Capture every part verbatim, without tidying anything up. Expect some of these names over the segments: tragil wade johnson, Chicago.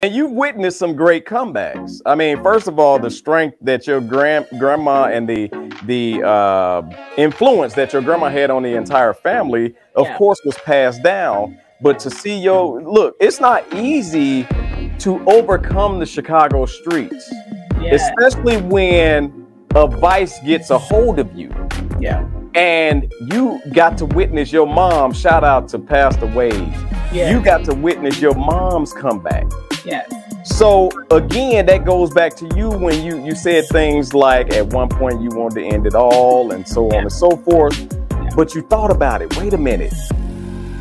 And you've witnessed some great comebacks. I mean, first of all, the strength that your grand grandma and the the uh, influence that your grandma had on the entire family, of yeah. course, was passed down. But to see your look, it's not easy to overcome the Chicago streets, yeah. especially when a vice gets a hold of you. Yeah. And you got to witness your mom. Shout out to Pastor Wade. Yes. You got to witness your mom's comeback. Yes. So again, that goes back to you when you, you said things like at one point you wanted to end it all and so yeah. on and so forth. Yeah. But you thought about it. Wait a minute.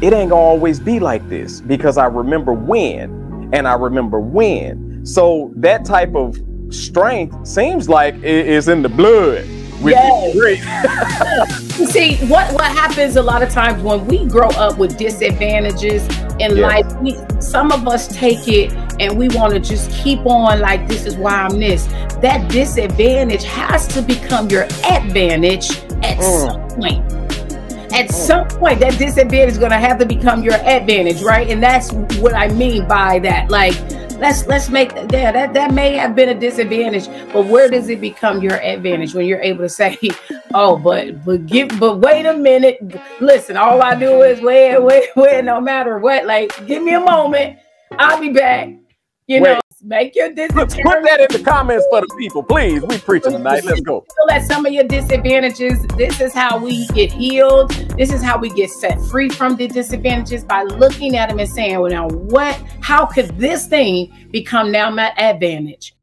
It ain't gonna always be like this because I remember when and I remember when. So that type of strength seems like it is in the blood. Yes. You see, what what happens a lot of times when we grow up with disadvantages in yes. life, we, some of us take it and we want to just keep on like, this is why I'm this. That disadvantage has to become your advantage at mm. some point. At mm. some point, that disadvantage is going to have to become your advantage, right? And that's what I mean by that. Like, Let's let's make that yeah, that that may have been a disadvantage, but where does it become your advantage when you're able to say, oh, but but give but wait a minute, listen, all I do is wait, wait, wait, no matter what, like give me a moment, I'll be back. You wait. know, make your disadvantage. Put that in the comments for the people, please. We preaching tonight. Let's go. So at some of your disadvantages, this is how we get healed. This is how we get set free from the disadvantages by looking at them and saying, well, now what, how could this thing become now my advantage?